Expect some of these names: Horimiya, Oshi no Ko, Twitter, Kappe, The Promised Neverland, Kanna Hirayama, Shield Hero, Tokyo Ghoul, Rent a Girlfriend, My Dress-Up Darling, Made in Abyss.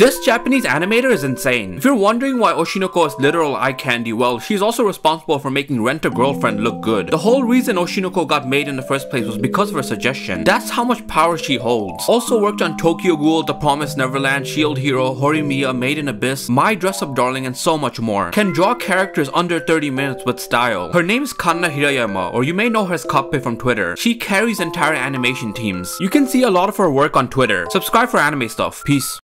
This Japanese animator is insane. If you're wondering why Oshi no Ko is literal eye candy, well, she's also responsible for making Rent a Girlfriend look good. The whole reason Oshi no Ko got made in the first place was because of her suggestion. That's how much power she holds. Also worked on Tokyo Ghoul, The Promised Neverland, Shield Hero, Horimiya, Made in Abyss, My Dress-Up Darling, and so much more. Can draw characters under 30 minutes with style. Her name is Kanna Hirayama, or you may know her as Kappe from Twitter. She carries entire animation teams. You can see a lot of her work on Twitter. Subscribe for anime stuff. Peace.